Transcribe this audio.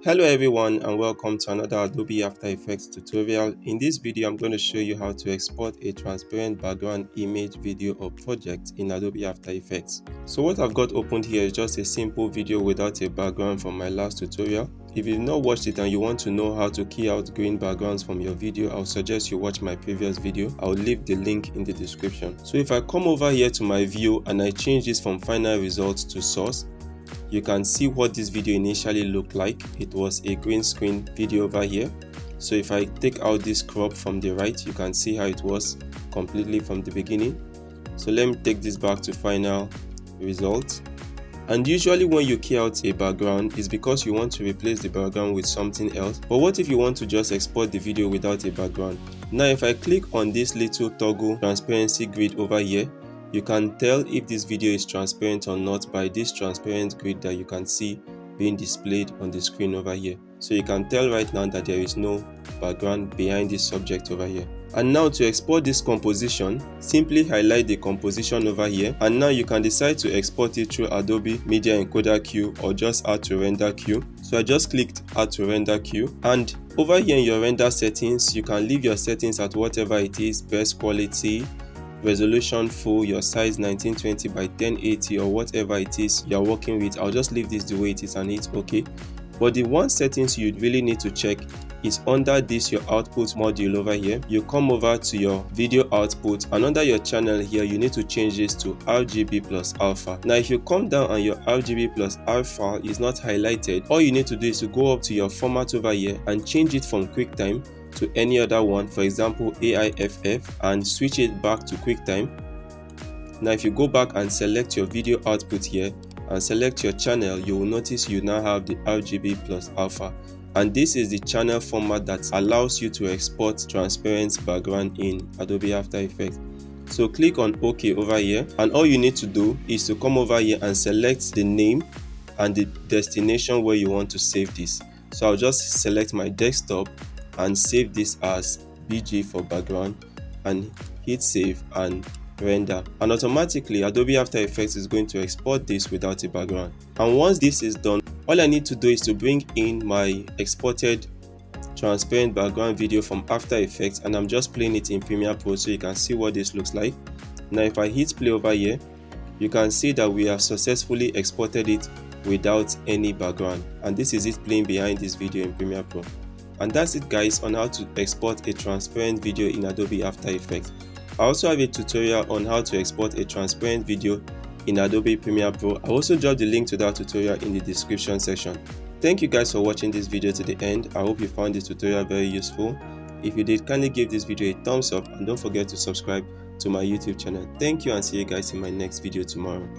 Hello everyone, and welcome to another Adobe After Effects tutorial. In this video, I'm going to show you how to export a transparent background image, video or project in Adobe After Effects. So what I've got opened here is just a simple video without a background from my last tutorial. If you've not watched it and you want to know how to key out green backgrounds from your video, I'll suggest you watch my previous video. I'll leave the link in the description. So if I come over here to my view and I change this from final results to source, you can see what this video initially looked like. It was a green screen video over here. So if I take out this crop from the right, you can see how it was completely from the beginning. So let me take this back to final results. And usually when you key out a background, it's because you want to replace the background with something else. But what if you want to just export the video without a background? Now if I click on this little toggle transparency grid over here, you can tell if this video is transparent or not by this transparent grid that you can see being displayed on the screen over here. So you can tell right now that there is no background behind this subject over here. And now to export this composition, simply highlight the composition over here, and now you can decide to export it through Adobe Media Encoder queue or just Add to Render queue. So I just clicked Add to Render queue, and over here in your render settings, you can leave your settings at whatever it is, best quality, resolution full, your size 1920 by 1080 or whatever it is you're working with. I'll just leave this the way it is and hit OK. But the one settings you'd really need to check is under this your output module over here. You come over to your video output, and under your channel here, you need to change this to RGB plus alpha. Now if you come down and your RGB plus alpha is not highlighted, all you need to do is to go up to your format over here and change it from QuickTime to any other one, for example AIFF, and switch it back to QuickTime. Now if you go back and select your video output here and select your channel, you will notice you now have the RGB plus alpha, and this is the channel format that allows you to export transparent background in Adobe After Effects. So click on OK over here, and all you need to do is to come over here and select the name and the destination where you want to save this. So I'll just select my desktop and save this as BG for background and hit save and render, and automatically Adobe After Effects is going to export this without a background. And once this is done, all I need to do is to bring in my exported transparent background video from After Effects, and I'm just playing it in Premiere Pro so you can see what this looks like. Now if I hit play over here, you can see that we have successfully exported it without any background, and this is it playing behind this video in Premiere Pro. And that's it guys on how to export a transparent video in Adobe After Effects. I also have a tutorial on how to export a transparent video in Adobe Premiere Pro. I also dropped the link to that tutorial in the description section. Thank you guys for watching this video to the end. I hope you found this tutorial very useful. If you did, kindly give this video a thumbs up and don't forget to subscribe to my YouTube channel. Thank you and see you guys in my next video tomorrow.